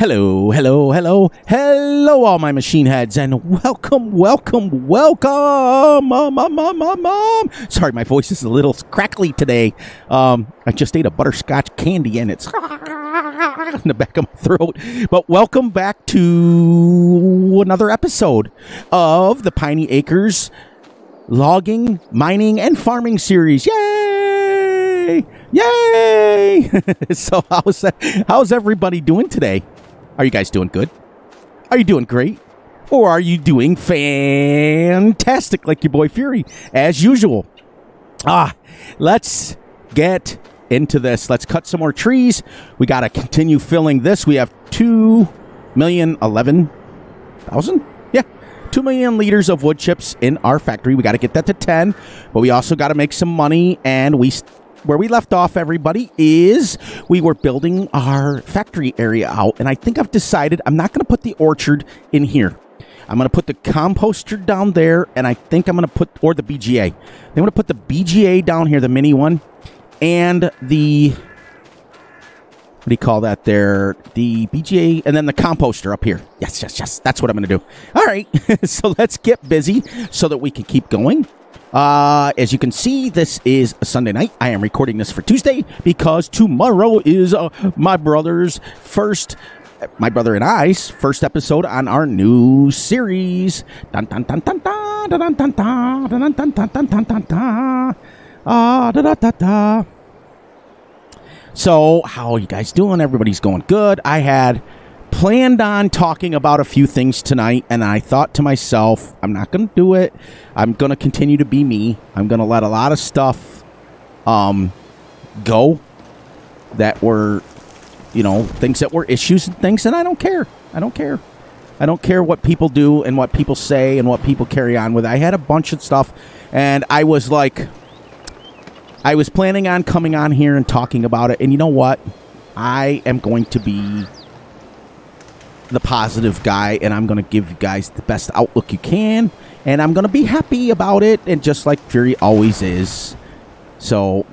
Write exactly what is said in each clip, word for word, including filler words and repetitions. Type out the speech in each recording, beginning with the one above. Hello, hello, hello, hello, all my machine heads, and welcome, welcome, welcome, mom, mom, mom, mom, mom. Sorry, my voice is a little crackly today. Um, I just ate a butterscotch candy, and it's in the back of my throat. But welcome back to another episode of the Piney Acres Logging, Mining, and Farming series. Yay! Yay! So how's that, how's everybody doing today? Are you guys doing good? Are you doing great? Or are you doing fantastic like your boy Fury, as usual? Ah, let's get into this. Let's cut some more trees. We got to continue filling this. We have two million eleven thousand? Yeah, two million liters of wood chips in our factory. We got to get that to ten, but we also got to make some money, and we... Where we left off, everybody, is we were building our factory area out, and I think I've decided I'm not going to put the orchard in here. I'm going to put the composter down there, and I think I'm going to put, or the B G A. I'm going to put the B G A down here, the mini one, and the, what do you call that there? The B G A, and then the composter up here. Yes, yes, yes. That's what I'm going to do. All right. So let's get busy so that we can keep going. Uh, as you can see, this is a Sunday night. I am recording this for Tuesday because tomorrow is uh, my brother's first, my brother and I's first episode on our new series. Dun dun dun dun dun dun dun dun dun dun dun dun dun dun. Ah da da da da. So, how are you guys doing? Everybody's going good. I had planned on talking about a few things tonight, and I thought to myself, I'm not going to do it. I'm going to continue to be me. I'm going to let a lot of stuff um, go that were, you know, things that were issues and things, and I don't care. I don't care. I don't care what people do and what people say and what people carry on with. I had a bunch of stuff, and I was like, I was planning on coming on here and talking about it, and you know what? I am going to be the positive guy, and I'm going to give you guys the best outlook you can, and I'm going to be happy about it, and just like Fury always is. So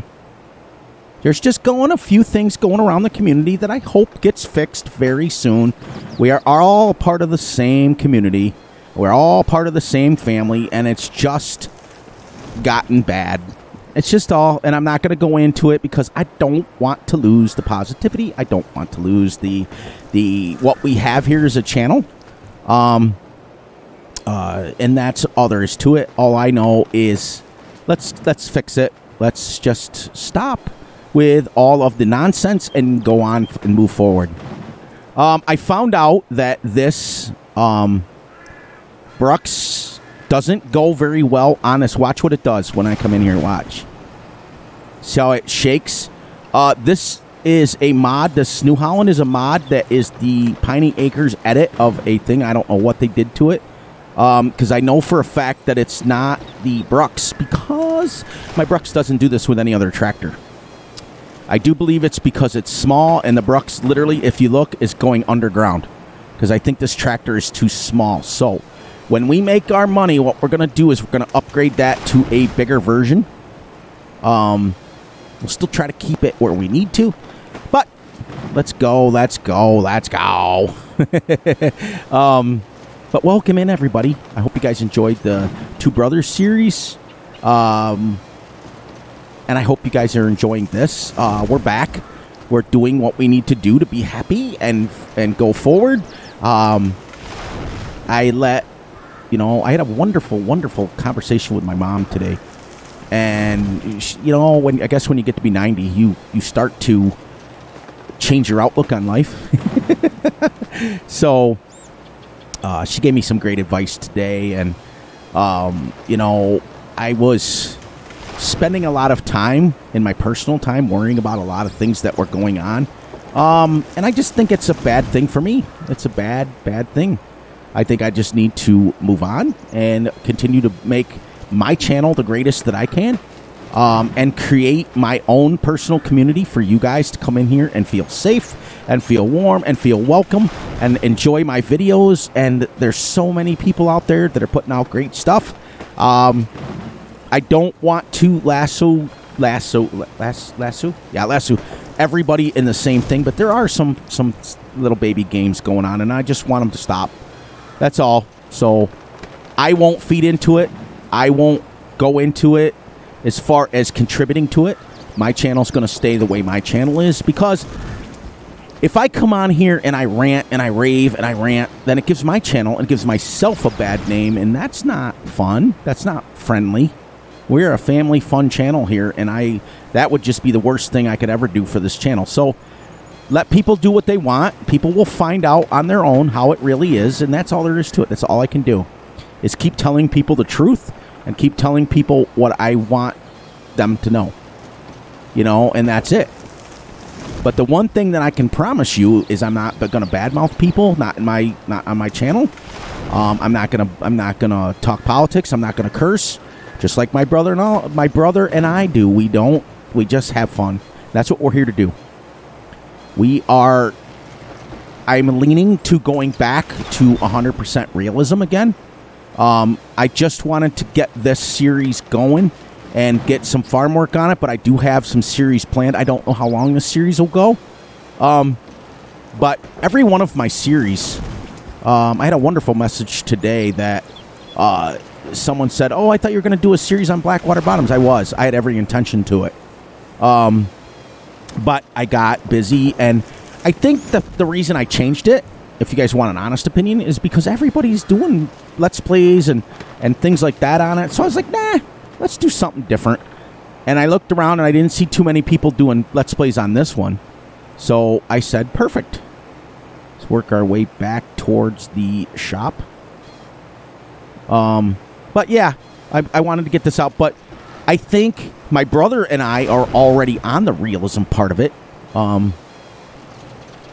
there's just going a few things going around the community that I hope gets fixed very soon. We are all part of the same community. We're all part of the same family, and it's just gotten bad. It's just all, and I'm not going to go into it because I don't want to lose the positivity. I don't want to lose the, the what we have here as a channel. Um, uh, and that's all there is to it. All I know is let's, let's fix it. Let's just stop with all of the nonsense and go on and move forward. Um, I found out that this um, Bruks doesn't go very well on this. Watch what it does when I come in here and watch. See how it shakes? Uh, this is a mod. This New Holland is a mod that is the Piney Acres edit of a thing. I don't know what they did to it. Because um, I know for a fact that it's not the Bruks, because my Bruks doesn't do this with any other tractor. I do believe it's because it's small, and the Bruks literally, if you look, is going underground. Because I think this tractor is too small. So when we make our money, what we're going to do is we're going to upgrade that to a bigger version. Um, we'll still try to keep it where we need to. But let's go, let's go, let's go. um, but welcome in, everybody. I hope you guys enjoyed the Two Brothers series. Um, and I hope you guys are enjoying this. Uh, we're back. We're doing what we need to do to be happy and, and go forward. Um, I let... You know, I had a wonderful, wonderful conversation with my mom today. And, she, you know, when I guess when you get to be ninety, you, you start to change your outlook on life. So uh, she gave me some great advice today. And, um, you know, I was spending a lot of time in my personal time worrying about a lot of things that were going on. Um, and I just think it's a bad thing for me. It's a bad, bad thing. I think I just need to move on and continue to make my channel the greatest that I can, um, and create my own personal community for you guys to come in here and feel safe and feel warm and feel welcome and enjoy my videos. And there's so many people out there that are putting out great stuff. Um, I don't want to lasso, lasso, lasso, lasso, yeah, lasso everybody in the same thing, but there are some, some little baby games going on, and I just want them to stop. That's all. So I won't feed into it. I won't go into it as far as contributing to it. My channel's going to stay the way my channel is, because if I come on here and I rant and I rave and I rant, then it gives my channel and gives myself a bad name, and that's not fun. That's not friendly. We're a family fun channel here, and I that would just be the worst thing I could ever do for this channel. So let people do what they want. People will find out on their own how it really is, and that's all there is to it. That's all I can do is keep telling people the truth and keep telling people what I want them to know. You know, and that's it. But the one thing that I can promise you is I'm not going to badmouth people, not in my, not on my channel. Um, I'm not going to, I'm not going to talk politics. I'm not going to curse, just like my brother and all, my brother and I do. We don't, we just have fun. That's what we're here to do. We are, I'm leaning to going back to one hundred percent realism again. Um, I just wanted to get this series going and get some farm work on it, but I do have some series planned. I don't know how long this series will go. Um, but every one of my series, um, I had a wonderful message today that uh, someone said, oh, I thought you were going to do a series on Blackwater Bottoms. I was. I had every intention to it. Um, but I got busy, and I think the, the reason I changed it, if you guys want an honest opinion, is because everybody's doing Let's Plays and, and things like that on it. So I was like, nah. Let's do something different. And I looked around and I didn't see too many people doing Let's Plays on this one. So I said, perfect. Let's work our way back towards the shop. Um, but yeah, I, I wanted to get this out. But I think my brother and I are already on the realism part of it. Um,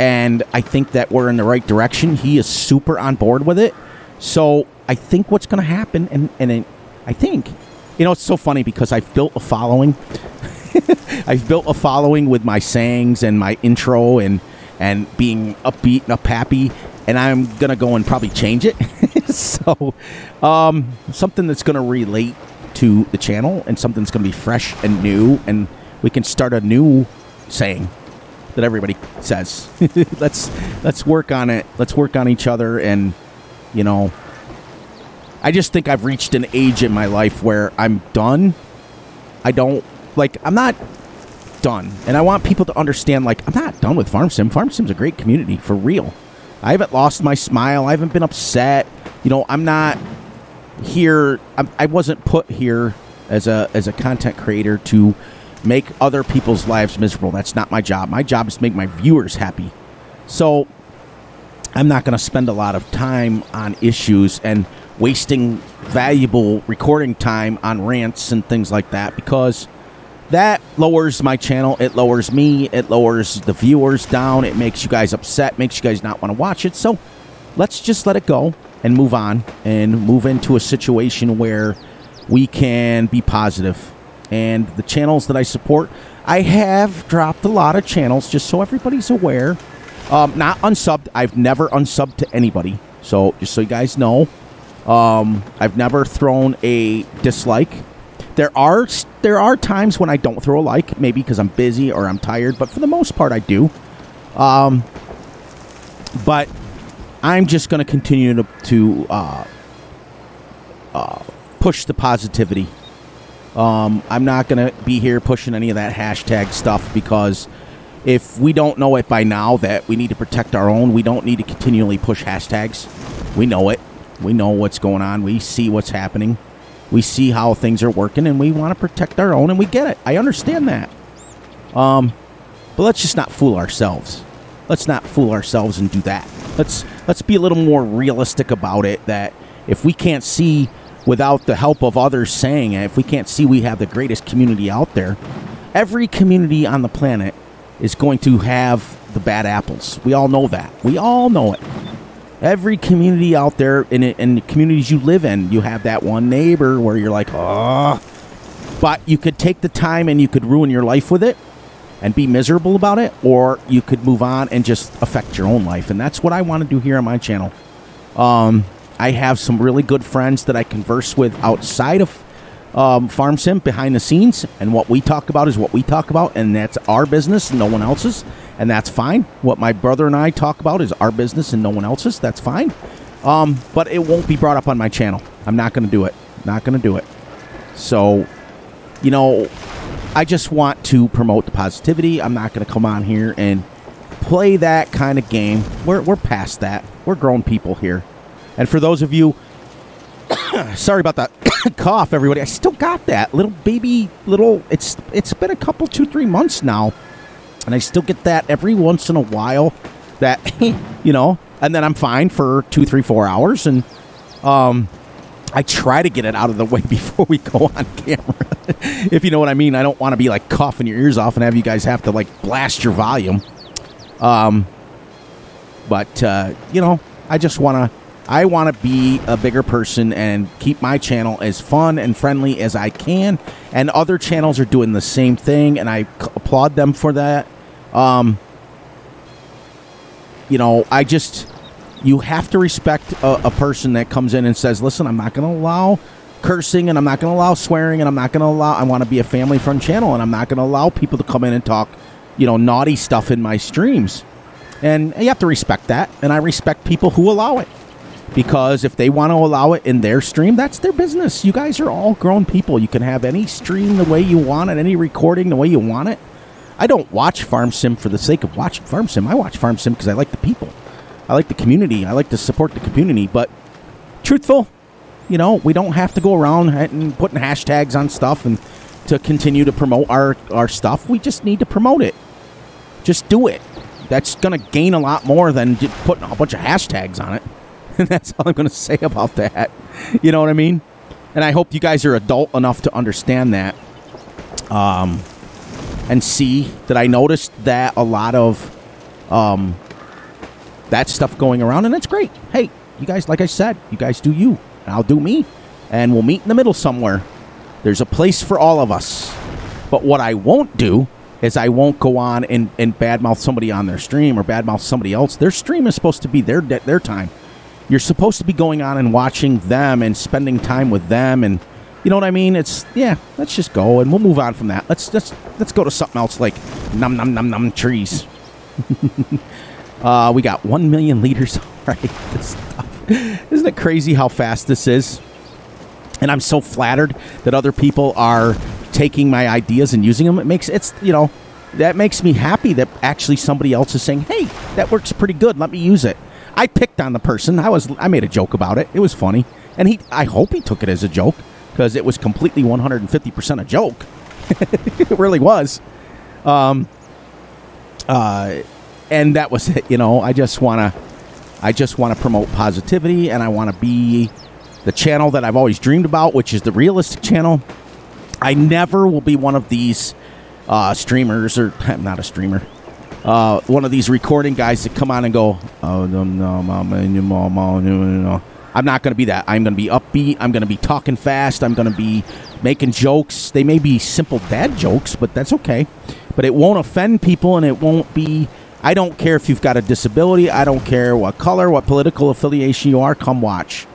and I think that we're in the right direction. He is super on board with it. So I think what's going to happen, and, and it, I think... You know, it's so funny because I've built a following. I've built a following with my sayings and my intro and and being upbeat and up happy. And I'm going to go and probably change it. So um, something that's going to relate to the channel and something that's going to be fresh and new. And we can start a new saying that everybody says. let's let's work on it. Let's work on each other. And, you know, I just think I've reached an age in my life where I'm done. I don't, like, I'm not done. And I want people to understand, like, I'm not done with Farm Sim. Farm Sim's a great community, for real. I haven't lost my smile. I haven't been upset. You know, I'm not here. I'm, I wasn't put here as a, as a content creator to make other people's lives miserable. That's not my job. My job is to make my viewers happy. So I'm not going to spend a lot of time on issues and wasting valuable recording time on rants and things like that, because that lowers my channel, it lowers me, it lowers the viewers down, it makes you guys upset, makes you guys not want to watch it. So let's just let it go and move on and move into a situation where we can be positive. And the channels that I support, I have dropped a lot of channels, just so everybody's aware. Um, not unsubbed. I've never unsubbed to anybody, so just so you guys know. Um, I've never thrown a dislike. There are there are times when I don't throw a like, maybe because I'm busy or I'm tired, but for the most part, I do. Um, but I'm just going to continue to to uh, uh, push the positivity. Um, I'm not going to be here pushing any of that hashtag stuff, because if we don't know it by now that we need to protect our own, we don't need to continually push hashtags. We know it. We know what's going on. We see what's happening. We see how things are working, and we want to protect our own, and we get it. I understand that. Um, but let's just not fool ourselves. Let's not fool ourselves and do that. Let's let's be a little more realistic about it, that if we can't see without the help of others saying it, if we can't see we have the greatest community out there, every community on the planet is going to have the bad apples. We all know that. We all know it. Every community out there, in, in the communities you live in, you have that one neighbor where you're like, oh. But you could take the time and you could ruin your life with it and be miserable about it, or you could move on and just affect your own life. And that's what I want to do here on my channel. Um, I have some really good friends that I converse with outside of um, Farm Sim, behind the scenes. And what we talk about is what we talk about, and that's our business, no one else's. and that's fine. What my brother and I talk about is our business and no one else's. That's fine. Um, but it won't be brought up on my channel. I'm not going to do it. Not going to do it. So, you know, I just want to promote the positivity. I'm not going to come on here and play that kind of game. We're, we're past that. We're grown people here. And for those of you, sorry about that cough, everybody. I still got that little baby, little, it's it's been a couple, two, three months now. And I still get that every once in a while that, you know, and then I'm fine for two, three, four hours. And um, I try to get it out of the way before we go on camera, if you know what I mean. I don't want to be like coughing your ears off and have you guys have to like blast your volume. Um, but, uh, you know, I just want to, I want to be a bigger person and keep my channel as fun and friendly as I can. And other channels are doing the same thing, and I applaud them for that. Um, you know, I just, you have to respect a, a person that comes in and says, listen, I'm not going to allow cursing, and I'm not going to allow swearing, and I'm not going to allow, I want to be a family-friend channel, and I'm not going to allow people to come in and talk, you know, naughty stuff in my streams. And you have to respect that, and I respect people who allow it. Because if they want to allow it in their stream, that's their business. You guys are all grown people. You can have any stream the way you want it, any recording the way you want it. I don't watch Farm Sim for the sake of watching Farm Sim. I watch Farm Sim because I like the people. I like the community. I like to support the community. But truthful, you know, we don't have to go around and putting hashtags on stuff and to continue to promote our, our stuff. We just need to promote it. Just do it. That's going to gain a lot more than just putting a bunch of hashtags on it. And that's all I'm going to say about that. You know what I mean? And I hope you guys are adult enough to understand that. Um, and see that I noticed that a lot of um, that stuff going around. And that's great. Hey, you guys, like I said, you guys do you. And I'll do me. And we'll meet in the middle somewhere. There's a place for all of us. But what I won't do is I won't go on and, and badmouth somebody on their stream or badmouth somebody else. Their stream is supposed to be their their time. You're supposed to be going on and watching them and spending time with them, and you know what I mean? It's, yeah, let's just go, and we'll move on from that. Let's let's, let's go to something else like num, num, num, num trees. uh, we got one million liters. All right, this stuff. Isn't it crazy how fast this is? And I'm so flattered that other people are taking my ideas and using them. It makes, it's, you know, that makes me happy that actually somebody else is saying, hey, that works pretty good. Let me use it. I picked on the person. I was I made a joke about it. It was funny. And he I hope he took it as a joke, because it was completely one hundred fifty percent a joke. It really was. Um uh and that was it, you know. I just want to I just want to promote positivity, and I want to be the channel that I've always dreamed about, which is the realistic channel. I never will be one of these uh streamers, or I'm not a streamer. Uh, one of these recording guys that come on and go, oh, no, no, mama, no, mama, no, no. I'm not going to be that. I'm going to be upbeat. I'm going to be talking fast. I'm going to be making jokes. They may be simple dad jokes, but that's okay. But it won't offend people, and it won't be, I don't care if you've got a disability. I don't care what color, what political affiliation you are. Come watch.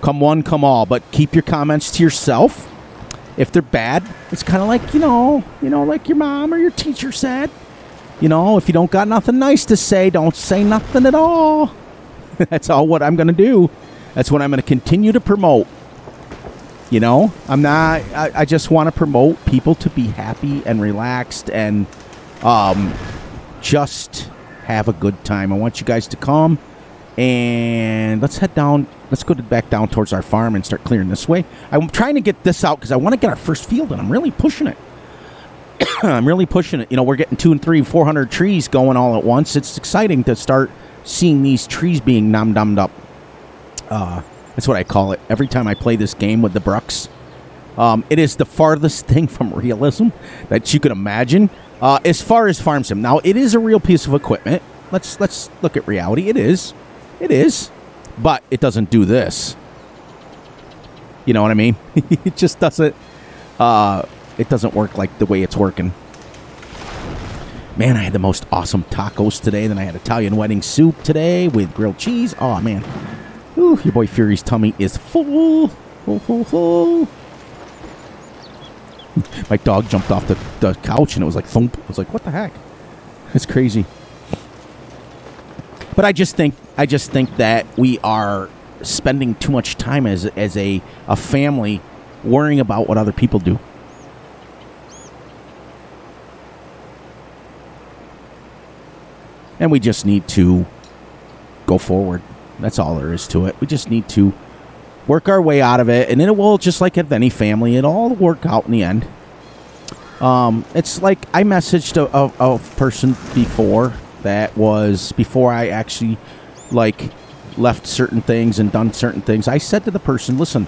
Come one, come all. But keep your comments to yourself. If they're bad, it's kind of like, you know, you know, like your mom or your teacher said. You know, if you don't got nothing nice to say, don't say nothing at all. That's all what I'm going to do. That's what I'm going to continue to promote. You know, I'm not, I, I just want to promote people to be happy and relaxed and um, just have a good time. I want you guys to come, and let's head down. Let's go back down towards our farm and start clearing this way. I'm trying to get this out because I want to get our first field, and I'm really pushing it. I'm really pushing it. You know, we're getting two and three, four hundred trees going all at once. It's exciting to start seeing these trees being nom-nommed up. Uh, that's what I call it. Every time I play this game with the Bruks, um, it is the farthest thing from realism that you can imagine. Uh, as far as Farm Sim, now it is a real piece of equipment. Let's let's look at reality. It is, it is, but it doesn't do this. You know what I mean? It just doesn't. Uh, It doesn't work like the way it's working. Man, I had the most awesome tacos today. Then I had Italian wedding soup today with grilled cheese. Oh, man. Ooh, your boy Fury's tummy is full. Full, full, full. My dog jumped off the, the couch, and it was like thump. I was like, what the heck? It's crazy. But I just think I just think that we are spending too much time as as a, a family worrying about what other people do. And we just need to go forward. That's all there is to it. We just need to work our way out of it, and then it will, just like with any family, it'll all work out in the end. Um, it's like I messaged a, a, a person before that was, before I actually, like, left certain things and done certain things, I said to the person, listen,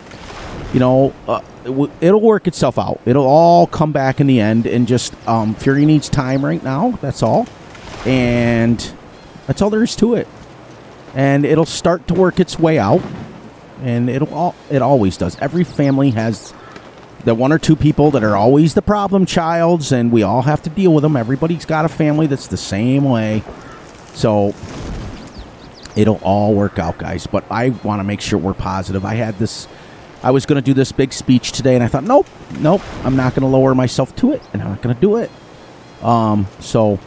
you know, uh, it w it'll work itself out. It'll all come back in the end, and just, um, Fury needs time right now, that's all. And that's all there is to it. And it'll start to work its way out. And it'll all, it always does. Every family has the one or two people that are always the problem childs, and we all have to deal with them. Everybody's got a family that's the same way. So it'll all work out, guys. But I want to make sure we're positive. I had this, I was going to do this big speech today, and I thought, nope, nope, I'm not going to lower myself to it, and I'm not going to do it. Um, so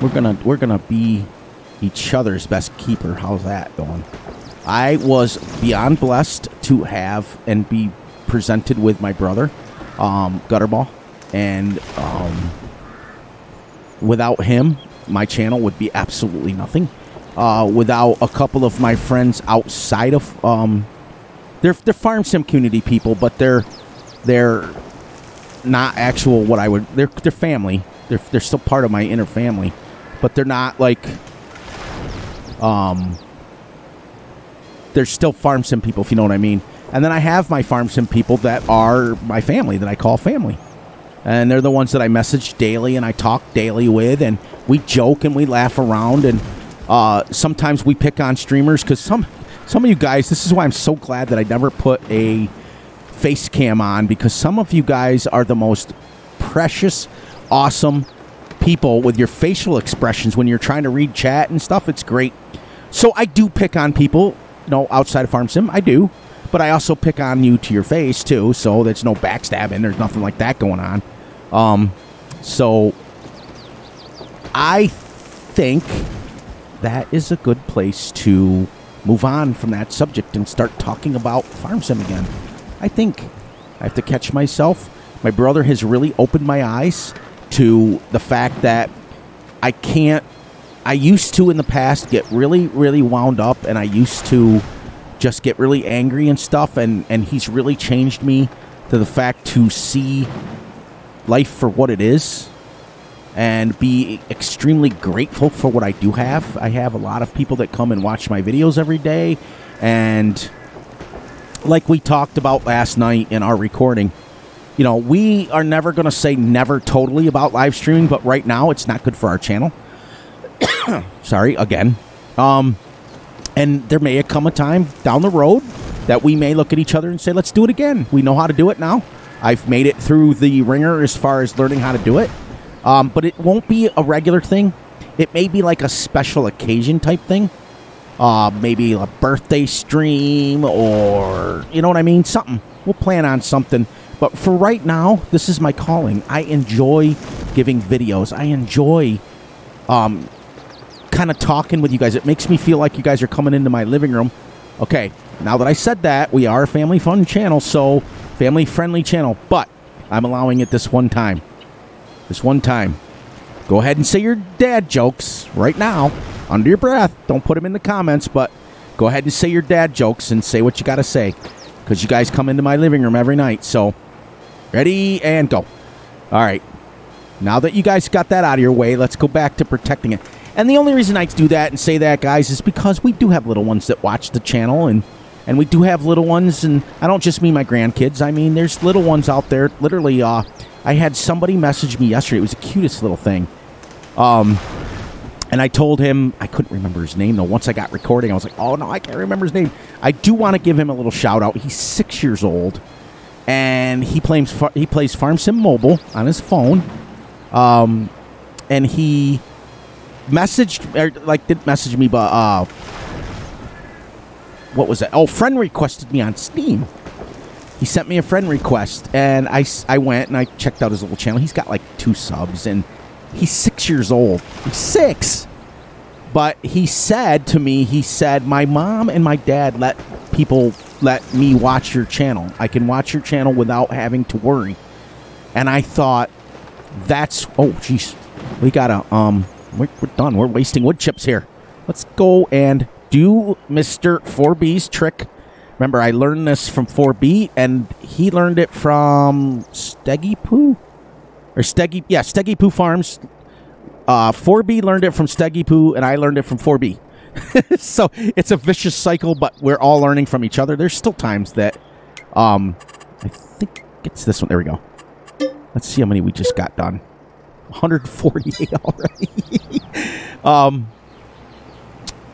we're gonna we're gonna be each other's best keeper. How's that going? I was beyond blessed to have and be presented with my brother, um, Gutterball, and um, without him, my channel would be absolutely nothing. Uh, without a couple of my friends outside of, um, they're they're farm sim community people, but they're they're not actual what I would. They're they're family. They're they're still part of my inner family, but they're not like, um. They're still farm sim people, if you know what I mean. And then I have my farm sim people that are my family, that I call family. And they're the ones that I message daily and I talk daily with. And we joke and we laugh around. And uh, sometimes we pick on streamers. Because some, some of you guys, this is why I'm so glad that I never put a face cam on. Because some of you guys are the most precious, awesome people with your facial expressions when you're trying to read chat and stuff. It's great. So I do pick on people. No, outside of farm sim, I do, but I also pick on you to your face too, so there's no backstabbing, there's nothing like that going on. Um, so I think that is a good place to move on from that subject and start talking about farm sim again. I think I have to catch myself. My brother has really opened my eyes to the fact that I can't. I used to, in the past, get really, really wound up, and I used to just get really angry and stuff, and, and he's really changed me to the fact to see life for what it is and be extremely grateful for what I do have. I have a lot of people that come and watch my videos every day, and like we talked about last night in our recording, you know, we are never going to say never totally about live streaming, but right now it's not good for our channel. Sorry, again. Um, and there may come a time down the road that we may look at each other and say, let's do it again. We know how to do it now. I've made it through the ringer as far as learning how to do it. Um, but it won't be a regular thing. It may be like a special occasion type thing. Uh, maybe a birthday stream or, you know what I mean? Something. We'll plan on something. But for right now, this is my calling. I enjoy giving videos. I enjoy... Um, kind of talking with you guys. It makes me feel like you guys are coming into my living room. Okay, now that I said that, we are a family fun channel, so family friendly channel, but I'm allowing it this one time. This one time. Go ahead and say your dad jokes right now under your breath. Don't put them in the comments, but go ahead and say your dad jokes and say what you got to say, because you guys come into my living room every night. So ready and go. All right. Now that you guys got that out of your way, let's go back to protecting it. And the only reason I do that and say that, guys, is because we do have little ones that watch the channel, and, and we do have little ones, and I don't just mean my grandkids. I mean, there's little ones out there. Literally, uh, I had somebody message me yesterday. It was the cutest little thing. Um, and I told him, I couldn't remember his name, though. Once I got recording, I was like, oh, no, I can't remember his name. I do want to give him a little shout-out. He's six years old, and he plays, he plays Farm Sim Mobile on his phone. Um, and he messaged, or like didn't message me, but, uh, what was that? Oh, friend requested me on Steam. He sent me a friend request, and I, I went and I checked out his little channel. He's got like two subs, and He's six years old. He's six. But he said to me, he said, my mom and my dad let people, let me watch your channel. I can watch your channel without having to worry. And I thought, that's, oh, jeez. We gotta, um, we're, we're done. We're wasting wood chips here. Let's go and do Mister four B's trick. Remember, I learned this from four B, and he learned it from Steggy Poo. Or Steggy, yeah, Steggy Poo Farms. Uh, four B learned it from Steggy Poo, and I learned it from four B. So it's a vicious cycle, but we're all learning from each other. There's still times that, um, I think it's this one. There we go. Let's see how many we just got done. one hundred forty-eight already. um,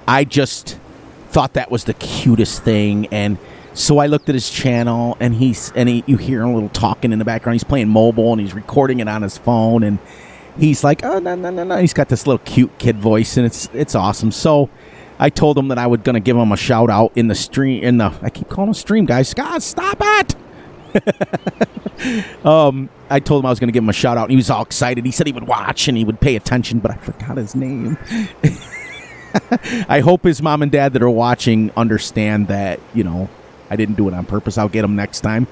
I just thought that was the cutest thing, and so I looked at his channel, and he's and he, you hear him a little talking in the background. He's playing mobile, and he's recording it on his phone, and he's like, oh, no, no, no, no. He's got this little cute kid voice, and it's it's awesome. So I told him that I was going to give him a shout-out in the stream. In the I keep calling him stream, guys. God, stop it! um, I told him I was going to give him a shout-out, and he was all excited. He said he would watch, and he would pay attention, but I forgot his name. I hope his mom and dad that are watching understand that, you know, I didn't do it on purpose. I'll get him next time.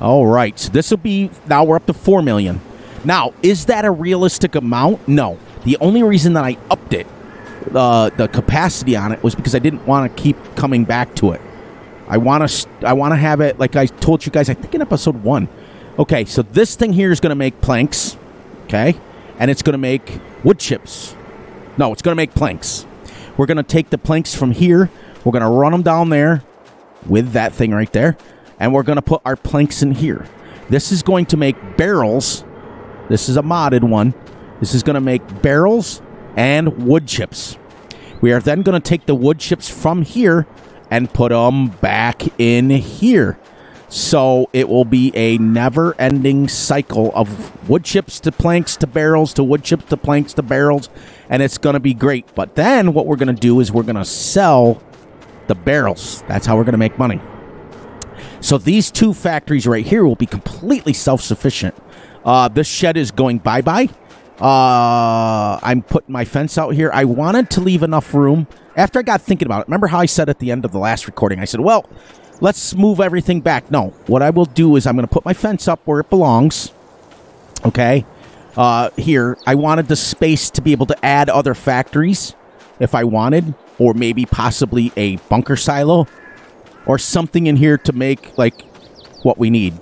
All right, so this will be, now we're up to four million. Now, is that a realistic amount? No. The only reason that I upped it, uh, the capacity on it, was because I didn't want to keep coming back to it. I want to I want to have it, like I told you guys, I think in episode one. Okay, so this thing here is going to make planks, okay? And it's going to make wood chips. No, it's going to make planks. We're going to take the planks from here. We're going to run them down there with that thing right there. And we're going to put our planks in here. This is going to make barrels. This is a modded one. This is going to make barrels and wood chips. We are then going to take the wood chips from here and put them back in here. So it will be a never-ending cycle of wood chips to planks to barrels to wood chips to planks to barrels. And it's going to be great. But then what we're going to do is we're going to sell the barrels. That's how we're going to make money. So these two factories right here will be completely self-sufficient. Uh, this shed is going bye-bye. Uh, I'm putting my fence out here. I wanted to leave enough room. After I got thinking about it, remember how I said at the end of the last recording, I said, well, let's move everything back. No, what I will do is I'm going to put my fence up where it belongs. Okay, uh, here. I wanted the space to be able to add other factories if I wanted, or maybe possibly a bunker silo. Or something in here to make, like, what we need.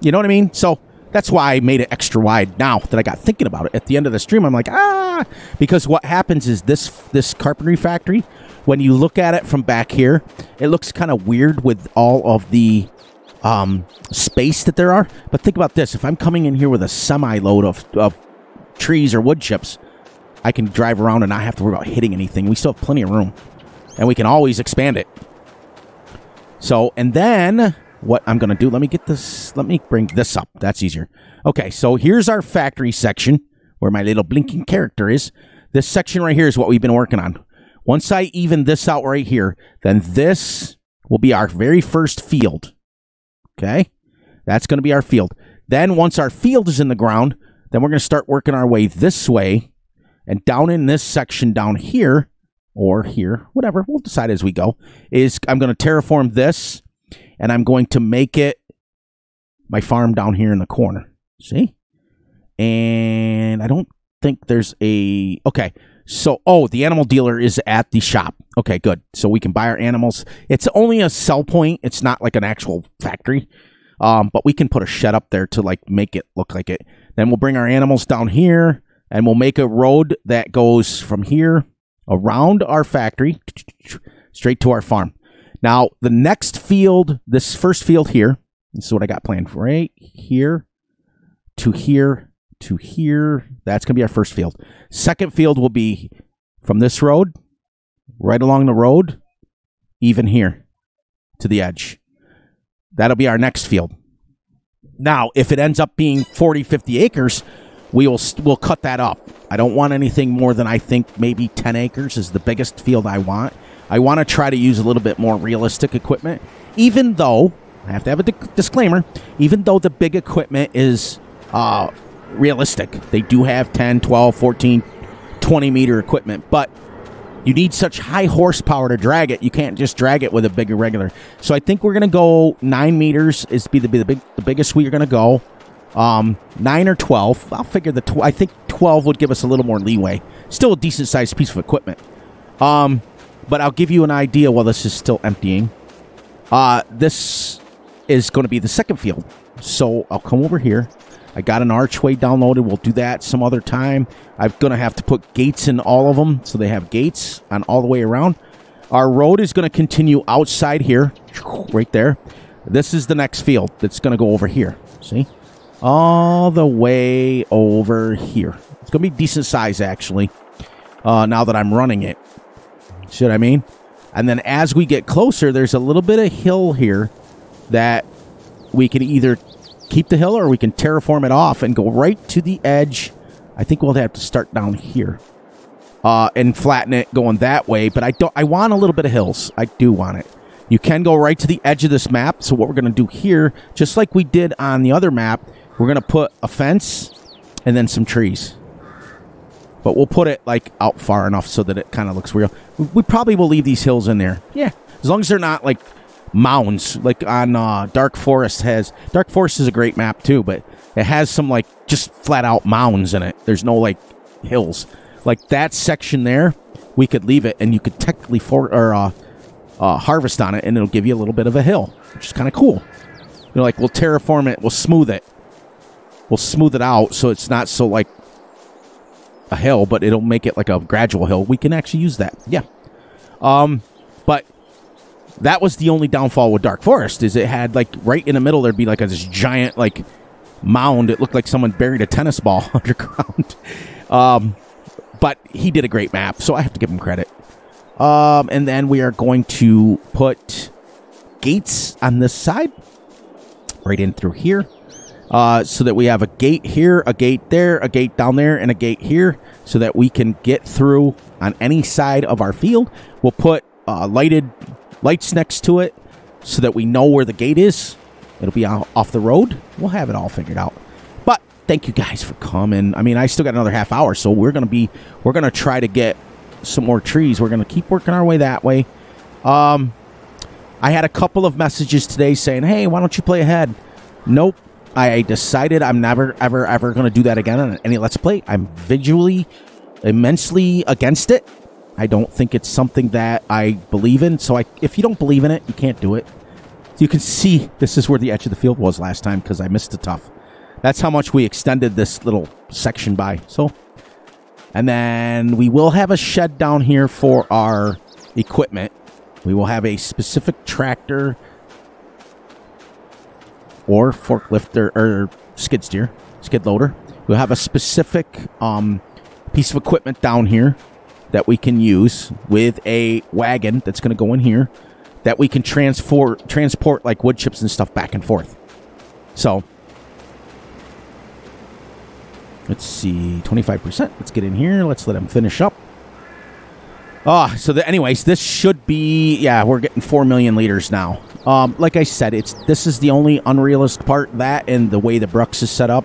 You know what I mean? So, that's why I made it extra wide now that I got thinking about it. At the end of the stream, I'm like, ah! Because what happens is this this carpentry factory, when you look at it from back here, it looks kind of weird with all of the um, space that there are. But think about this. If I'm coming in here with a semi-load of, of trees or wood chips, I can drive around and not have to worry about hitting anything. We still have plenty of room. And we can always expand it. So, and then what I'm going to do, let me get this, let me bring this up. That's easier. Okay, so here's our factory section where my little blinking character is. This section right here is what we've been working on. Once I even this out right here, then this will be our very first field. Okay, that's going to be our field. Then once our field is in the ground, then we're going to start working our way this way and down in this section down here. Or here, whatever, we'll decide as we go, is I'm going to terraform this, and I'm going to make it my farm down here in the corner. See? And I don't think there's a... Okay, so, oh, the animal dealer is at the shop. Okay, good. So we can buy our animals. It's only a sell point. It's not like an actual factory, um, but we can put a shed up there to, like, make it look like it. Then we'll bring our animals down here, and we'll make a road that goes from here around our factory straight to our farm. Now the next field, this first field here, this is what I got planned for right here to here to here. That's gonna be our first field. Second field will be from this road right along the road even here to the edge. That'll be our next field. Now if it ends up being forty fifty acres, We will we'll cut that up. I don't want anything more than, I think, maybe ten acres is the biggest field I want. I want to try to use a little bit more realistic equipment, even though I have to have a disclaimer. Even though the big equipment is uh, realistic, they do have ten, twelve, fourteen, twenty meter equipment, but you need such high horsepower to drag it. You can't just drag it with a bigger regular. So I think we're going to go nine meters is be the, be the, big, the biggest we're going to go. Um, nine or twelve. I'll figure the tw I think twelve would give us a little more leeway. Still a decent sized piece of equipment. Um, but I'll give you an idea while this is still emptying. Uh, this is going to be the second field. So I'll come over here. I got an archway downloaded. We'll do that some other time. I'm going to have to put gates in all of them. So they have gates on all the way around. Our road is going to continue outside here. Right there. This is the next field that's going to go over here. See? All the way over here. It's going to be decent size, actually. Uh, now that I'm running it. See what I mean? And then as we get closer, there's a little bit of hill here that we can either keep the hill, or we can terraform it off and go right to the edge. I think we'll have to start down here uh, and flatten it going that way. But I don't. I want a little bit of hills. I do want it. You can go right to the edge of this map. So what we're going to do here, just like we did on the other map, we're going to put a fence and then some trees. But we'll put it like out far enough so that it kind of looks real. We, we probably will leave these hills in there. Yeah, as long as they're not like mounds like on uh Dark Forest has. Dark Forest is a great map too, but it has some like just flat out mounds in it. There's no like hills. Like that section there, we could leave it and you could technically for or uh, uh harvest on it and it'll give you a little bit of a hill, which is kind of cool. You know, like we'll terraform it, we'll smooth it. We'll smooth it out so it's not so like a hill, but it'll make it like a gradual hill. We can actually use that. Yeah. Um but that was the only downfall with Dark Forest, is it had, like, right in the middle, there'd be, like, a, this giant, like, mound. It looked like someone buried a tennis ball underground. Um, but he did a great map, so I have to give him credit. Um, and then we are going to put gates on this side, right in through here, uh, so that we have a gate here, a gate there, a gate down there, and a gate here, so that we can get through on any side of our field. We'll put uh, lighted lights next to it so that we know where the gate is. It'll be off the road. We'll have it all figured out. But thank you guys for coming. I mean, I still got another half hour, so we're going to be, we're going to try to get some more trees. We're going to keep working our way that way. Um, I had a couple of messages today saying, hey, why don't you play ahead? Nope. I decided I'm never, ever, ever going to do that again on any Let's Play. I'm visually immensely against it. I don't think it's something that I believe in. So I, if you don't believe in it, you can't do it. You can see this is where the edge of the field was last time because I missed the tough. That's how much we extended this little section by. So, and then we will have a shed down here for our equipment. We will have a specific tractor or forklift or, or skid steer, skid loader. We'll have a specific um, piece of equipment down here that we can use with a wagon that's going to go in here that we can transport, transport like wood chips and stuff back and forth. So let's see, twenty-five percent. Let's get in here. Let's let them finish up. Ah, oh, so the, anyways, this should be, yeah, we're getting four million liters now. Um, like I said, it's, this is the only unrealistic part, that and the way the Bruks is set up.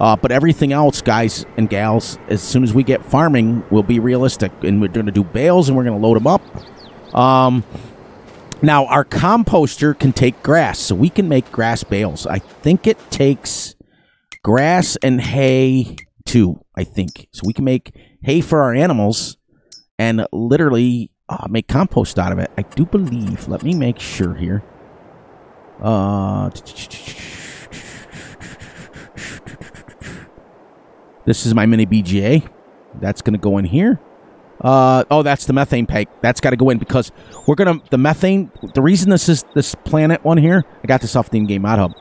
Uh, but everything else, guys and gals, as soon as we get farming, we'll be realistic. And we're going to do bales, and we're going to load them up. Um, now, our composter can take grass, so we can make grass bales. I think it takes grass and hay, too, I think. So we can make hay for our animals and literally uh, make compost out of it. I do believe. Let me make sure here. Uh... This is my mini B G A. That's going to go in here. Uh, oh, that's the methane peg. That's got to go in because we're going to... The methane... The reason this is this planet one here... I got this off the in-game mod hub.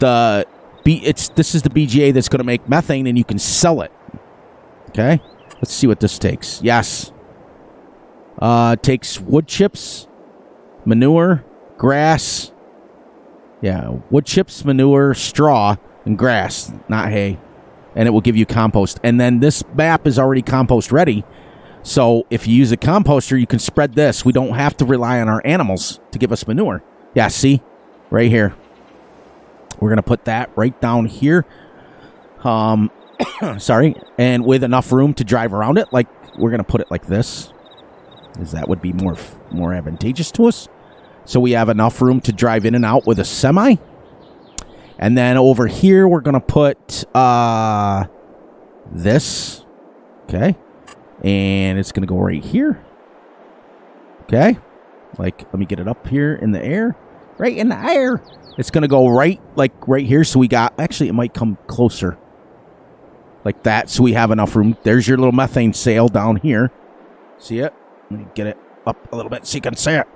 The, B, it's, this is the B G A that's going to make methane and you can sell it. Okay? Let's see what this takes. Yes. Uh, it takes wood chips, manure, grass. Yeah, wood chips, manure, straw, and grass. Not hay. And it will give you compost. And then this map is already compost ready. So if you use a composter, you can spread this. We don't have to rely on our animals to give us manure. Yeah, see? right here. We're going to put that right down here. Um, sorry. And with enough room to drive around it, like, we're going to put it like this, because that would be more, more advantageous to us. So we have enough room to drive in and out with a semi. And then over here, we're going to put uh, this. Okay. And it's going to go right here. Okay. Like, let me get it up here in the air. Right in the air. It's going to go right, like, right here. So we got, actually, it might come closer. Like that. So we have enough room. There's your little methane sail down here. See it? Let me get it up a little bit so you can see it.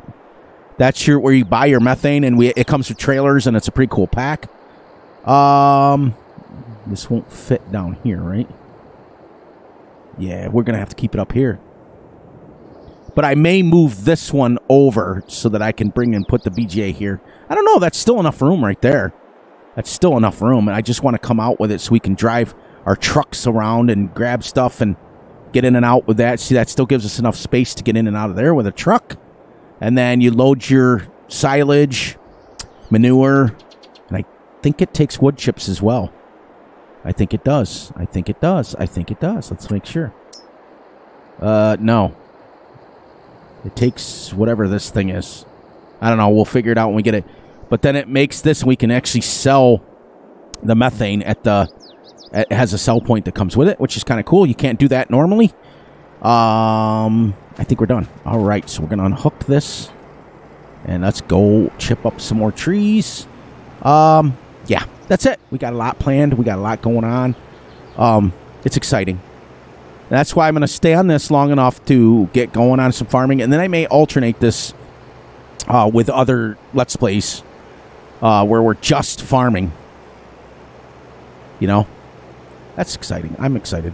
That's your, where you buy your methane, and we, it comes with trailers, and it's a pretty cool pack. Um, this won't fit down here, right? Yeah, we're going to have to keep it up here. But I may move this one over so that I can bring and put the B G A here. I don't know. That's still enough room right there. That's still enough room, and I just want to come out with it so we can drive our trucks around and grab stuff and get in and out with that. See, that still gives us enough space to get in and out of there with a truck. And then you load your silage, manure, and I think it takes wood chips as well. I think it does. I think it does. I think it does. Let's make sure. Uh, no. It takes whatever this thing is. I don't know. We'll figure it out when we get it. But then it makes this, and we can actually sell the methane at the... It has a sell point that comes with it, which is kind of cool. You can't do that normally. Um... I think we're done. All right, so we're going to unhook this. And let's go chip up some more trees. Um, yeah, that's it. We got a lot planned. We got a lot going on. Um, it's exciting. That's why I'm going to stay on this long enough to get going on some farming. And then I may alternate this uh, with other Let's Plays uh, where we're just farming. You know? That's exciting. I'm excited.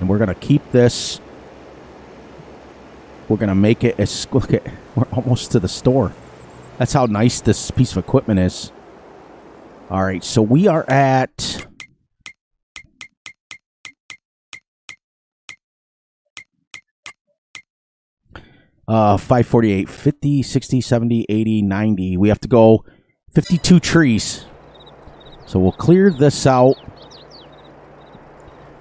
And we're going to keep this... We're going to make it as, look at, we're almost to the store. That's how nice this piece of equipment is. All right, so we are at uh, five forty-eight, fifty, sixty, seventy, eighty, ninety. We have to go fifty-two trees. So we'll clear this out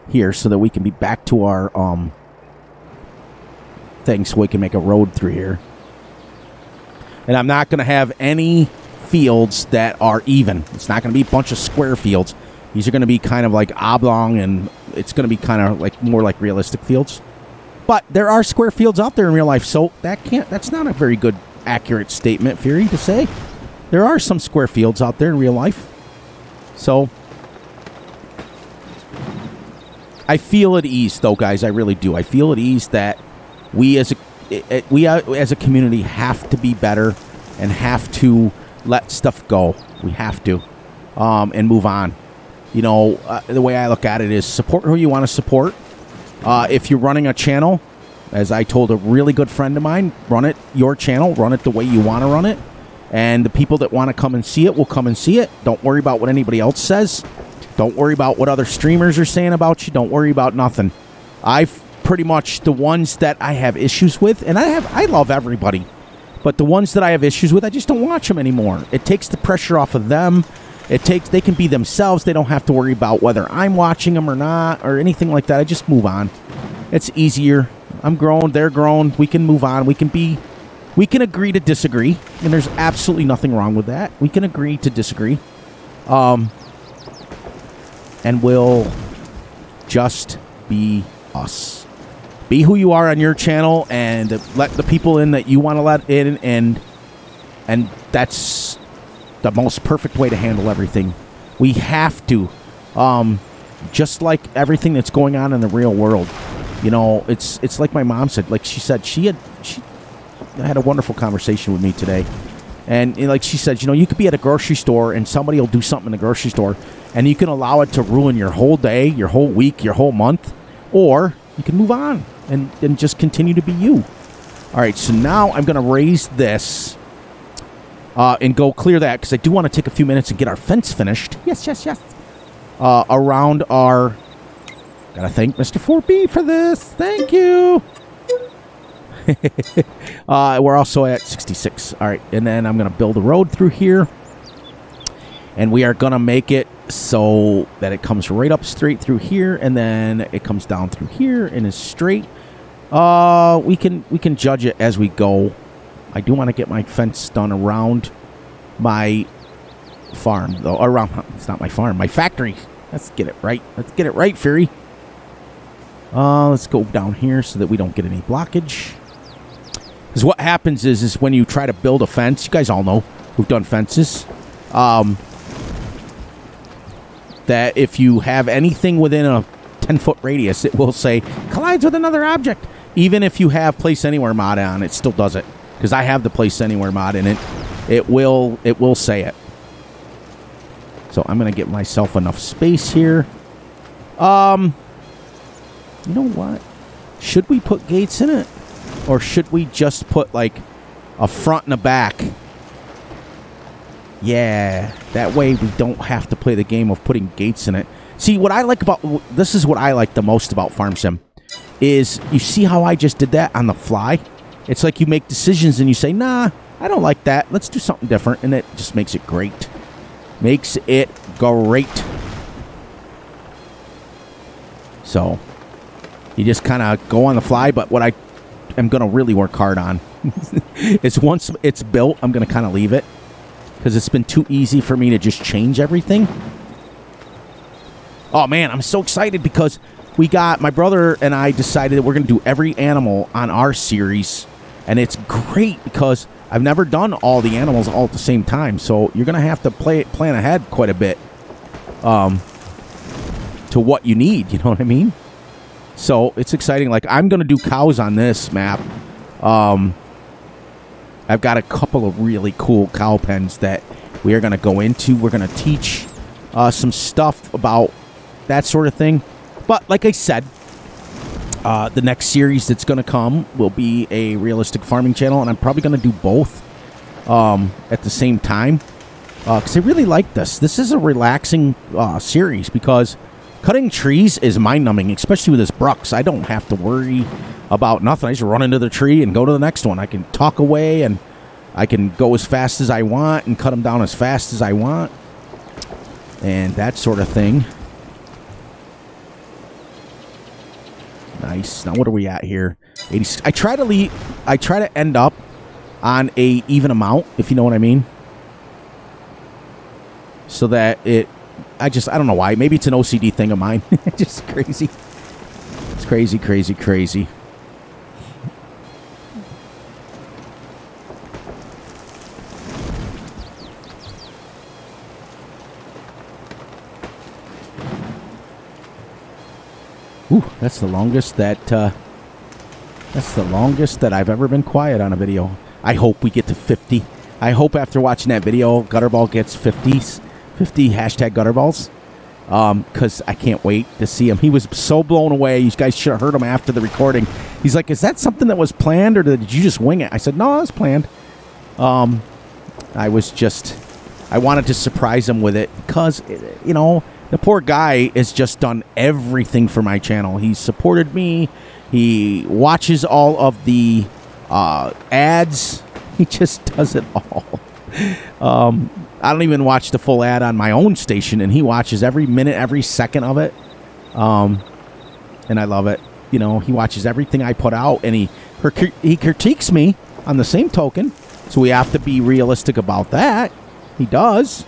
here so that we can be back to our... um. thing so we can make a road through here. And I'm not going to have any fields that are even. It's not going to be a bunch of square fields. These are going to be kind of like oblong, and it's going to be kind of like more like realistic fields. But there are square fields out there in real life, so that can't, that's not a very good accurate statement, Fury, to say. There are some square fields out there in real life. So I feel at ease though, guys. I really do. I feel at ease that We as a we as a community have to be better and have to let stuff go. We have to um, and move on. You know, uh, the way I look at it is support who you want to support. Uh, if you're running a channel, as I told a really good friend of mine, run it your channel, run it the way you want to run it, and the people that want to come and see it will come and see it. Don't worry about what anybody else says. Don't worry about what other streamers are saying about you. Don't worry about nothing. I've pretty much the ones that I have issues with, and I have I love everybody, but the ones that I have issues with, I just don't watch them anymore. It takes the pressure off of them. It takes, they can be themselves. They don't have to worry about whether I'm watching them or not or anything like that. I just move on. It's easier. I'm grown, they're grown. We can move on. We can be we can agree to disagree, and there's absolutely nothing wrong with that. We can agree to disagree. Um and we'll just be us. Be who you are on your channel, and let the people in that you want to let in, and and that's the most perfect way to handle everything. We have to, um, just like everything that's going on in the real world. You know, it's it's like my mom said. Like she said, she had she had a wonderful conversation with me today, and, and like she said, you know, you could be at a grocery store and somebody will do something in the grocery store, and you can allow it to ruin your whole day, your whole week, your whole month, or you can move on. And, and just continue to be you. All right, so now I'm going to raise this uh, and go clear that, because I do want to take a few minutes and get our fence finished. Yes, yes, yes. Uh, around our... Got to thank Mister four B for this. Thank you. uh, we're also at sixty-six. All right, and then I'm going to build a road through here. And we are going to make it so that it comes right up straight through here, and then it comes down through here and is straight. Uh, we can we can judge it as we go. I do want to get my fence done around my farm, though. Around, it's not my farm, my factory. Let's get it right. Let's get it right, Fury. Uh, let's go down here so that we don't get any blockage. Because what happens is, is when you try to build a fence, you guys all know, we've done fences, um, that if you have anything within a ten-foot radius, it will say, collides with another object. Even if you have Place Anywhere mod on, it still does it. Because I have the Place Anywhere mod in it. It will, it will say it. So I'm going to get myself enough space here. Um... You know what? Should we put gates in it? Or should we just put, like, a front and a back? Yeah. That way we don't have to play the game of putting gates in it. See, what I like about... This is what I like the most about Farm Sim. Is, you see how I just did that on the fly? It's like you make decisions and you say, nah, I don't like that. Let's do something different. And it just makes it great. Makes it great. So... You just kind of go on the fly, but what I am going to really work hard on is once it's built, I'm going to kind of leave it because it's been too easy for me to just change everything. Oh, man, I'm so excited because we got my brother and I decided that we're going to do every animal on our series, and it's great because I've never done all the animals all at the same time, so you're going to have to play plan ahead quite a bit um, to what you need, you know what I mean? So it's exciting. Like, I'm going to do cows on this map. Um, I've got a couple of really cool cow pens that we are going to go into. We're going to teach uh, some stuff about that sort of thing. But like I said, uh, the next series that's going to come will be a realistic farming channel. And I'm probably going to do both um, at the same time. Because uh, I really like this. This is a relaxing uh, series because... Cutting trees is mind-numbing, especially with this Bruks. I don't have to worry about nothing. I just run into the tree and go to the next one. I can talk away, and I can go as fast as I want and cut them down as fast as I want. And that sort of thing. Nice. Now, what are we at here? eighty-six. I try to leave, I try to end up on a even amount, if you know what I mean. So that it... I just, I don't know why. Maybe it's an O C D thing of mine. Just crazy. It's crazy, crazy, crazy. Ooh, that's the longest that, uh, that's the longest that I've ever been quiet on a video. I hope we get to fifty. I hope after watching that video, Gutterball gets fifties. fifty hashtag Gutterballs, um, because I can't wait to see him. He was so blown away. You guys should have heard him after the recording. He's like, is that something that was planned, or did you just wing it? I said, no, it was planned. Um, I was just, I wanted to surprise him with it because, you know, the poor guy has just done everything for my channel. He supported me. He watches all of the uh, ads. He just does it all. Um, I don't even watch the full ad on my own station, and he watches every minute, every second of it. Um, and I love it. You know, he watches everything I put out, and he her, he critiques me on the same token. So we have to be realistic about that. He does.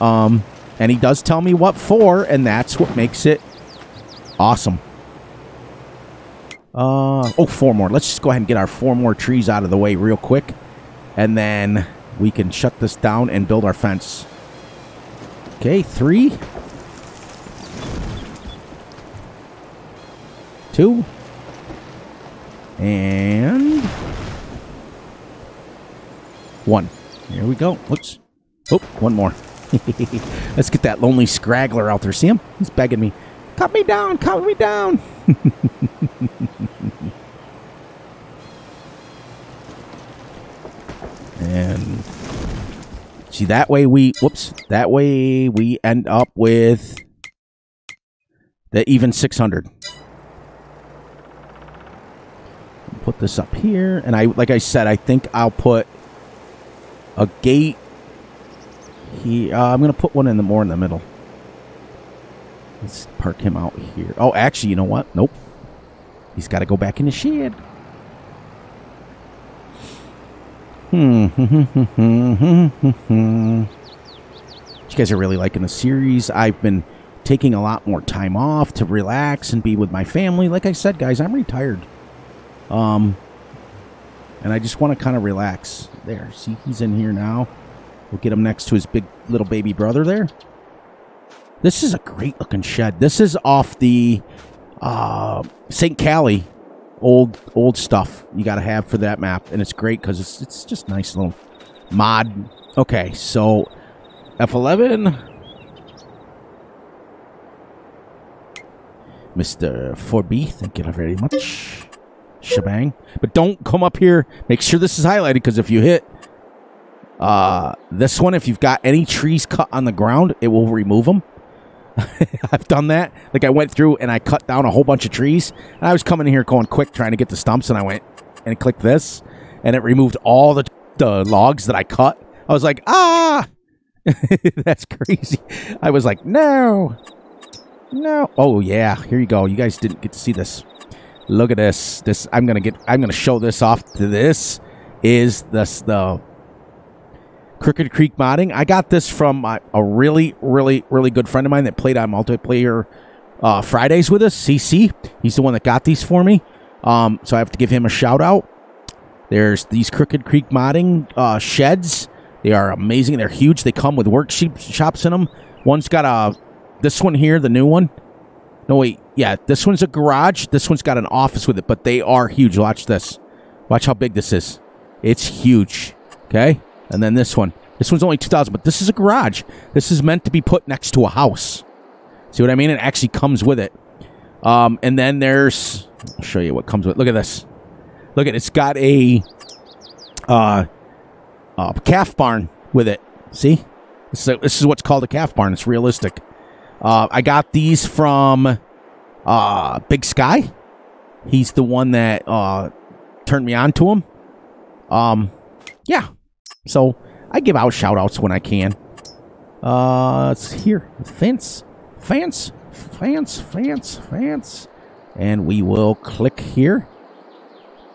Um, and he does tell me what for, and that's what makes it awesome. Uh, oh, four more. Let's just go ahead and get our four more trees out of the way real quick. And then... we can shut this down and build our fence. Okay, three. Two. And... one. There we go. Whoops. Oh, one more. Let's get that lonely scraggler out there. See him? He's begging me. Cut me down! Cut me down! And see, that way we, whoops, that way we end up with the even six hundred. put this up here. And I, like I said, I think I'll put a gate here. Uh, I'm going to put one in the more in the middle. Let's park him out here. Oh, actually, you know what? Nope. He's got to go back in the shed. Hmm. You guys are really liking the series. I've been taking a lot more time off to relax and be with my family. Like I said, guys, I'm retired. Um, and I just want to kind of relax. There, see, he's in here now. We'll get him next to his big little baby brother there. This is a great looking shed. This is off the uh, Saint Cali old old stuff you got to have for that map. And it's great because it's, it's just nice little mod. Okay, so F eleven... Mister four B, thank you very much. Shebang. But don't come up here. Make sure this is highlighted, because if you hit uh, this one, if you've got any trees cut on the ground, it will remove them. I've done that. Like, I went through and I cut down a whole bunch of trees. And I was coming in here going quick, trying to get the stumps, and I went and clicked this, and it removed all the, the logs that I cut. I was like, ah! That's crazy. I was like, no! No. Oh, yeah. Here you go. You guys didn't get to see this. Look at this. This I'm going to get I'm going to show this off. This is this the Crooked Creek Modding. I got this from my, a really, really, really good friend of mine that played on multiplayer uh, Fridays with us, C C. He's the one that got these for me. Um, so I have to give him a shout out. There's these Crooked Creek Modding uh, sheds. They are amazing. They're huge. They come with workshops in them. One's got a This one here, the new one. No, wait. Yeah, this one's a garage. This one's got an office with it, but they are huge. Watch this. Watch how big this is. It's huge. Okay? And then this one. This one's only two thousand, but this is a garage. This is meant to be put next to a house. See what I mean? It actually comes with it. Um, and then there's... I'll show you what comes with it. Look at this. Look at it. It's got a uh, uh, calf barn with it. See? So this is what's called a calf barn. It's realistic. Uh, I got these from uh, Big Sky. He's the one that uh, turned me on to him. Um, yeah. So I give out shout-outs when I can. Uh, it's here. Fence. Fence. Fence. Fence. Fence. And we will click here.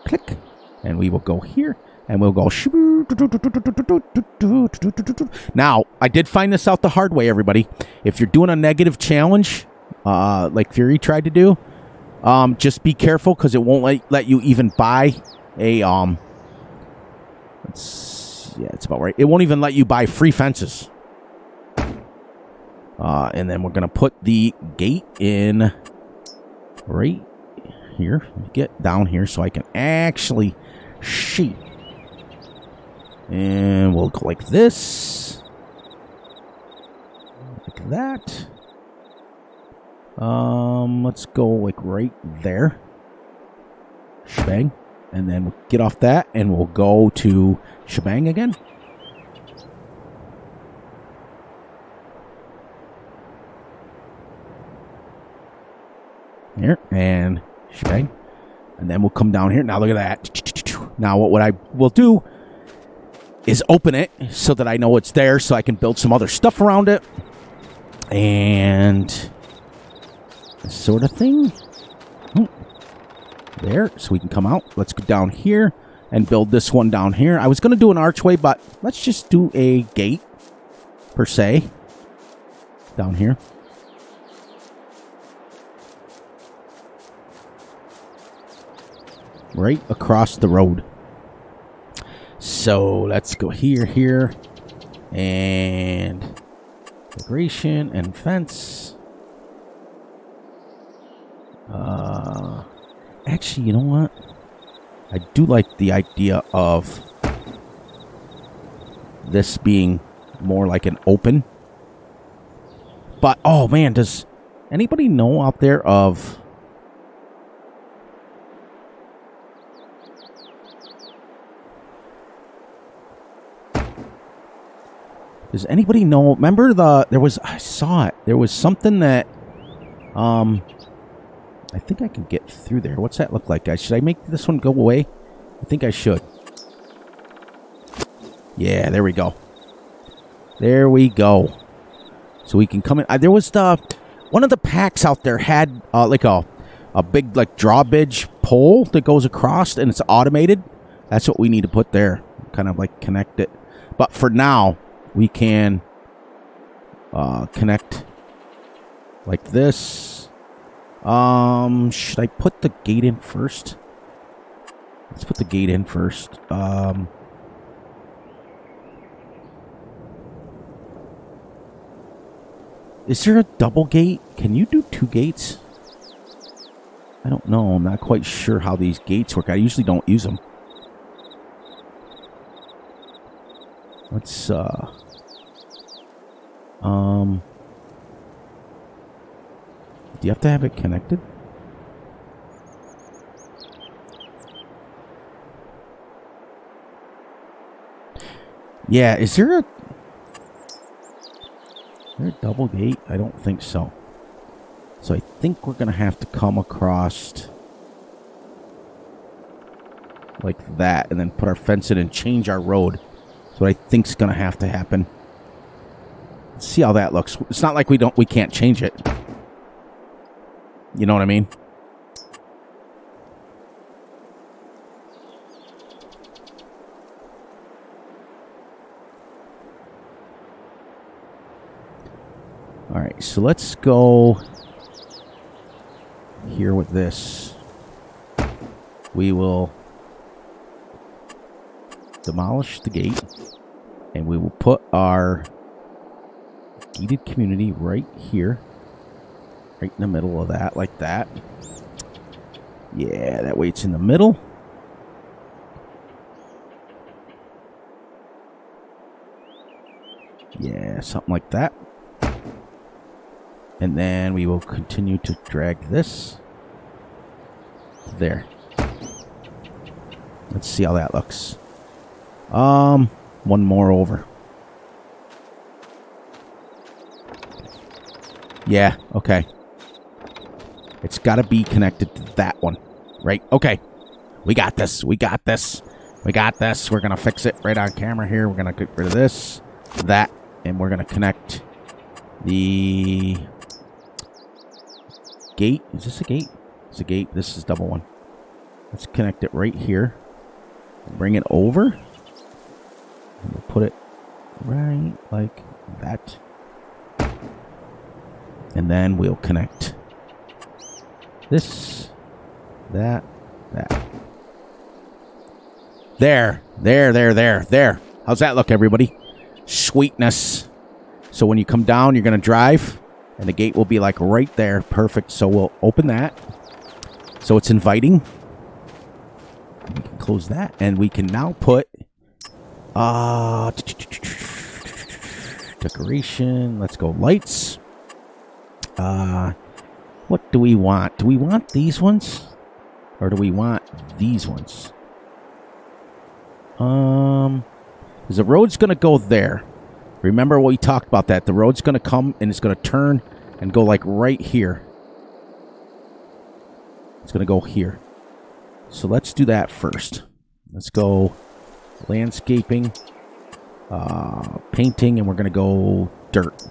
Click. And we will go here. And we'll go... Now, I did find this out the hard way, everybody. If you're doing a negative challenge, uh, like Fury tried to do, um, just be careful, because it won't let, let you even buy a... Um, let's, yeah, it's about right. It won't even let you buy free fences. Uh, and then we're going to put the gate in right here. Get down here so I can actually see. And we'll go like this. Like that. Um, let's go like right there. Shebang. And then we'll get off that and we'll go to shebang again. Here. And shebang. And then we'll come down here. Now look at that. Now what, what I will do is open it so that I know it's there, so I can build some other stuff around it and this sort of thing. Oh, there, so we can come out. Let's go down here and build this one down here. I was going to do an archway, but let's just do a gate per se down here. Right across the road. So let's go here, here, and migration and fence. Uh, actually, you know what? I do like the idea of this being more like an open. But, oh man, does anybody know out there of... Does anybody know? Remember the there was I saw it. There was something that um I think I can get through there. What's that look like, guys? Should I make this one go away? I think I should. Yeah, there we go. There we go. So we can come in. Uh, there was the... One of the packs out there had, uh, like, a, a big, like, drawbridge pole that goes across, and it's automated. That's what we need to put there. Kind of, like, connect it. But for now, we can uh, connect like this. Um, should I put the gate in first? Let's put the gate in first. Um... Is there a double gate? Can you do two gates? I don't know. I'm not quite sure how these gates work. I usually don't use them. Let's, uh... Um... Do you have to have it connected? Yeah, is there a... Is there a double gate? I don't think so. So I think we're going to have to come across like that and then put our fence in and change our road. That's what I think's going to have to happen. Let's see how that looks. It's not like we don't we can't change it. You know what I mean? Alright, so let's go here with this. We will demolish the gate, and we will put our gated community right here. Right in the middle of that, like that. Yeah, that way it's in the middle. Yeah, something like that. And then we will continue to drag this there. Let's see how that looks. Um, one more over. Yeah, okay. It's got to be connected to that one, right? Okay. We got this. We got this. We got this. We're going to fix it right on camera here. We're going to get rid of this, that, and we're going to connect the... Gate? Is this a gate? It's a gate. This is double one. Let's connect it right here. Bring it over. And we'll put it right like that. And then we'll connect this, that, that. There. There, there, there, there. How's that look, everybody? Sweetness. So when you come down, you're going to drive. And the gate will be like right there. Perfect. So we'll open that. So it's inviting. We can close that. And we can now put uh, decoration. Let's go lights. Uh, what do we want? Do we want these ones? Or do we want these ones? Um, because the road's going to go there. Remember what we talked about that. The road's going to come and it's going to turn and go like right here. It's going to go here. So let's do that first. Let's go landscaping, uh, painting, and we're going to go dirt.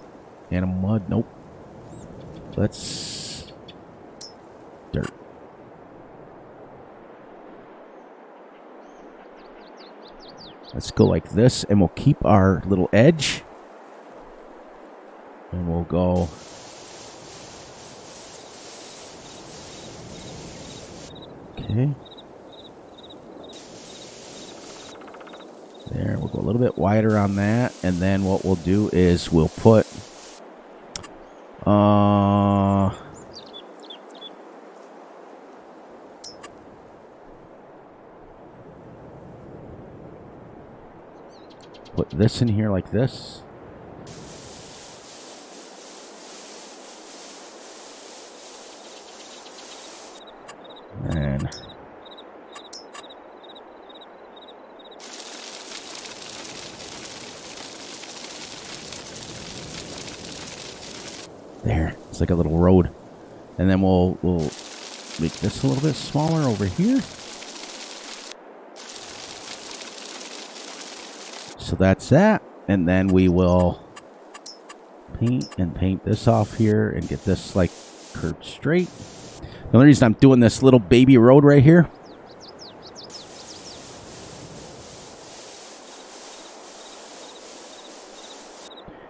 Animal mud, nope. Let's... Dirt. Let's go like this, and we'll keep our little edge. And we'll go... Okay. There, we'll go a little bit wider on that. And then what we'll do is we'll put... Uh... Put this in here like this. And there. It's like a little road. And then we'll we'll make this a little bit smaller over here. So that's that. And then we will paint and paint this off here and get this like curved straight. The only reason I'm doing this little baby road right here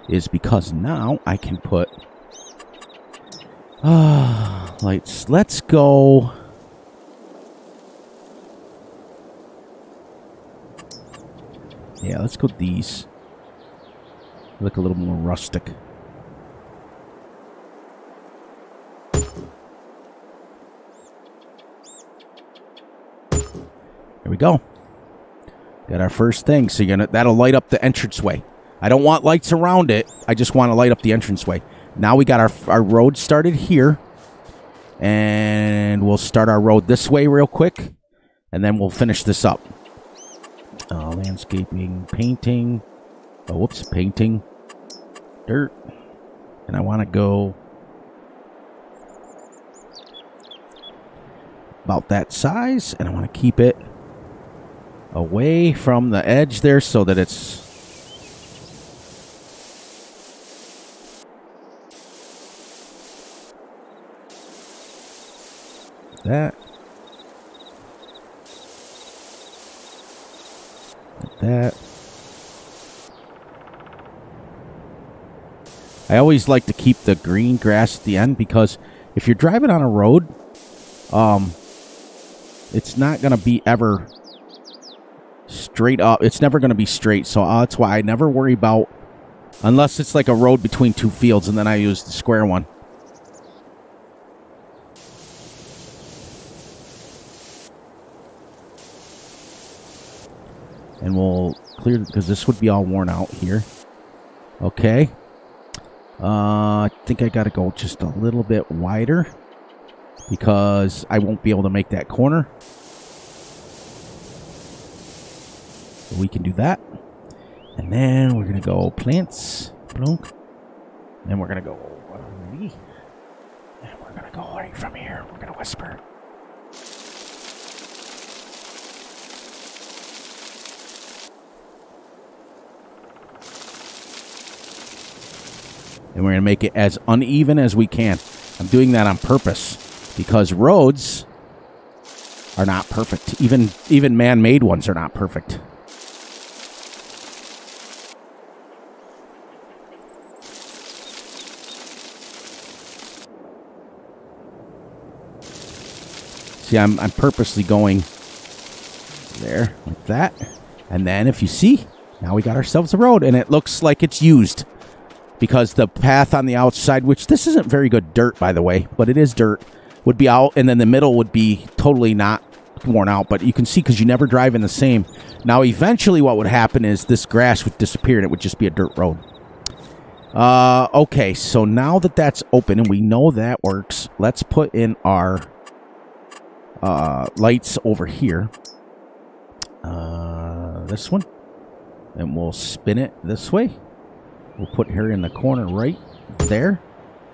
is because now I can put uh, lights. Let's go. Yeah, let's go with these. Look a little more rustic. There we go. Got our first thing. So you're gonna that'll light up the entranceway. I don't want lights around it. I just want to light up the entranceway. Now we got our, our road started here. And we'll start our road this way real quick. And then we'll finish this up. Uh, landscaping, painting. Oh, whoops, painting. Dirt. And I want to go about that size. And I want to keep it away from the edge there so that it's... that, like that. I always like to keep the green grass at the end because if you're driving on a road, um, it's not gonna be ever straight up. It's never gonna be straight, so uh, that's why I never worry about, unless it's like a road between two fields, and then I use the square one. And we'll clear, because this would be all worn out here. Okay. Uh, I think I got to go just a little bit wider because I won't be able to make that corner. But we can do that. And then we're going to go plants. Plunk. Then we're going to go. And we're going to go right from here. We're going to whisper. And we're going to make it as uneven as we can. I'm doing that on purpose because roads are not perfect. Even even man-made ones are not perfect. See, I'm, I'm purposely going there like that. And then if you see, now we got ourselves a road and it looks like it's used. Because the path on the outside, which this isn't very good dirt, by the way, but it is dirt, would be out. And then the middle would be totally not worn out. But you can see because you never drive in the same. Now, eventually what would happen is this grass would disappear and it would just be a dirt road. Uh, okay, so now that that's open and we know that works, let's put in our uh, lights over here. Uh, this one. And we'll spin it this way. We'll put her in the corner right there.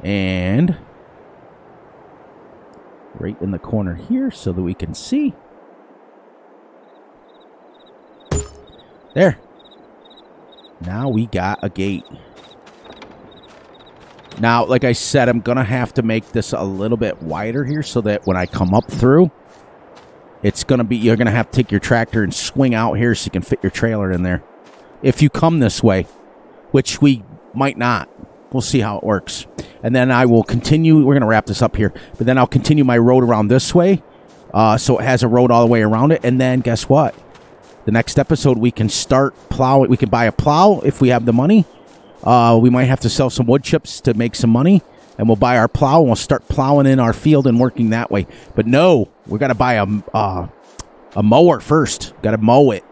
And right in the corner here so that we can see. There. Now we got a gate. Now, like I said, I'm going to have to make this a little bit wider here so that when I come up through, it's going to be, you're going to have to take your tractor and swing out here so you can fit your trailer in there. If you come this way. Which we might not. We'll see how it works. And then I will continue. We're going to wrap this up here. But then I'll continue my road around this way. Uh, so it has a road all the way around it. And then guess what? The next episode we can start plowing. We can buy a plow if we have the money. Uh, we might have to sell some wood chips to make some money. And we'll buy our plow and we'll start plowing in our field and working that way. But no, we're going to buy a, uh, a mower first. Got to mow it.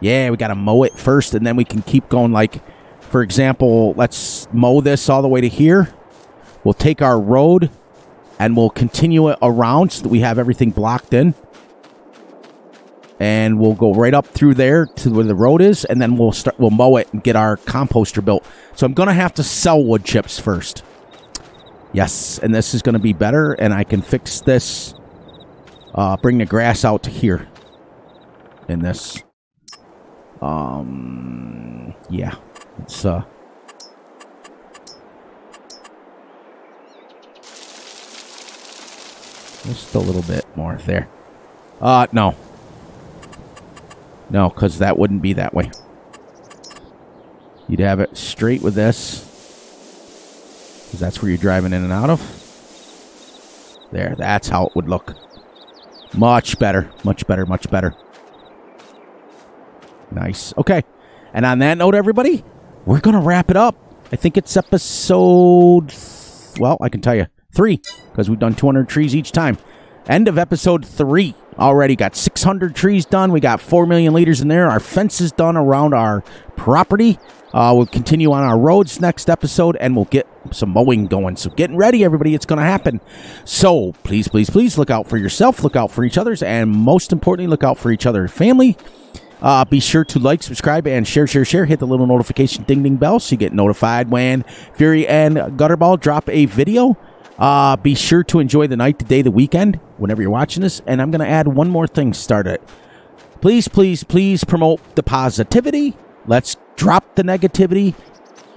Yeah, we got to mow it first. And then we can keep going like... For example, let's mow this all the way to here. We'll take our road and we'll continue it around so that we have everything blocked in. And we'll go right up through there to where the road is, and then we'll start. We'll mow it and get our composter built. So I'm going to have to sell wood chips first. Yes, and this is going to be better, and I can fix this uh, bring the grass out to here in this. Um, yeah, it's, uh, just a little bit more there. Uh, no. No, because that wouldn't be that way. You'd have it straight with this. Because that's where you're driving in and out of. There, that's how it would look. Much better, much better, much better. Nice. Okay. And on that note, everybody, we're going to wrap it up. I think it's episode... Well, I can tell you. Three. Because we've done two hundred trees each time. End of episode three. Already got six hundred trees done. We got four million liters in there. Our fence is done around our property. Uh, we'll continue on our roads next episode, and we'll get some mowing going. So getting ready, everybody. It's going to happen. So please, please, please look out for yourself. Look out for each other's. And most importantly, look out for each other's family. Uh, be sure to like, subscribe, and share, share, share. Hit the little notification ding, ding bell so you get notified when Fury and Gutterball drop a video. Uh, be sure to enjoy the night, the day, the weekend, whenever you're watching this. And I'm going to add one more thing to start it. Please, please, please promote the positivity. Let's drop the negativity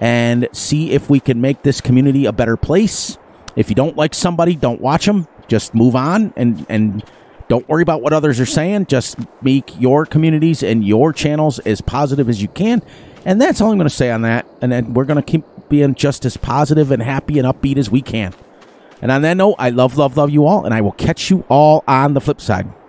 and see if we can make this community a better place. If you don't like somebody, don't watch them. Just move on and... and don't worry about what others are saying. Just make your communities and your channels as positive as you can. And that's all I'm going to say on that. And then we're going to keep being just as positive and happy and upbeat as we can. And on that note, I love, love, love you all. And I will catch you all on the flip side.